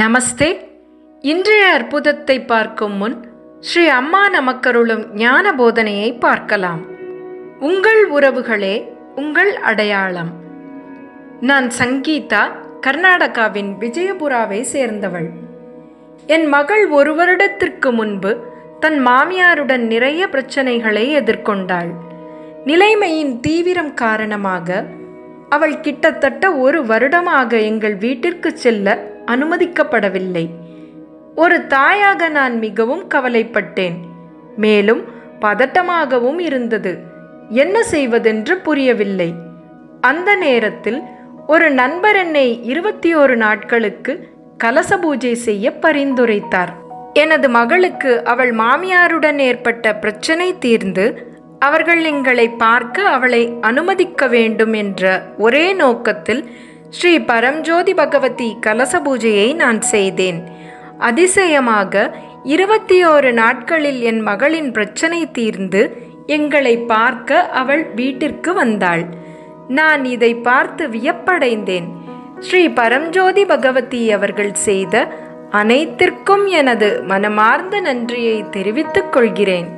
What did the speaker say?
नमस्ते இன்றைய அற்புதத்தை பார்க்கும் முன் ஸ்ரீ அம்மா நமக்கருளும் ஞான போதனையை பார்க்கலாம். உங்கள் உறவுகளே உங்கள் அடையாளம். நான் சங்கீதா, கர்நாடகாவின் விஜயபுராவை சேர்ந்தவள். என் மகள் ஒரு வருடத்திற்கு முன்பு தன் மாமியாருடன் நிறைய பிரச்சனைகளை எதிர்கொண்டாள். நிலைமையின் தீவிரம் காரணமாக அவள் கிட்டத்தட்ட ஒரு வருடமாக எங்கள் வீட்டிற்கு செல்ல அனுமதிக்கப்படவில்லை. ஒரு தாயாக நான் மிகவும் கவலைப்பட்டேன். மேலும் பதட்டமாகவும் இருந்தது. என்ன செய்வதென்று புரியவில்லை. அந்த நேரத்தில் ஒரு நண்பர் என்னை 21 நாட்களுக்கு கலச பூஜை செய்ய பரிந்துரைத்தார். எனது மகளுக்கு அவள் மாமியாருடன் ஏற்பட்ட பிரச்சனை தீர்ந்து அவர்கள் எங்களை பார்க்க அவளை அனுமதிக்க வேண்டும் என்ற ஒரே நோக்கத்தில் ஸ்ரீ பரம்ஜோதி பகவதி கலச பூஜையை நான் செய்தேன். அதிசயமாக 21 நாட்களில் என் மகளின் பிரச்சனை தீர்ந்து எங்களை பார்க்க அவள் வீட்டிற்கு வந்தாள். நான் இதை பார்த்து வியப்படைந்தேன். ஸ்ரீ பரம்ஜோதி பகவதி அவர்கள் செய்த அனைத்திற்கும் எனது மனமார்ந்த நன்றியை தெரிவித்துக் கொள்கிறேன்.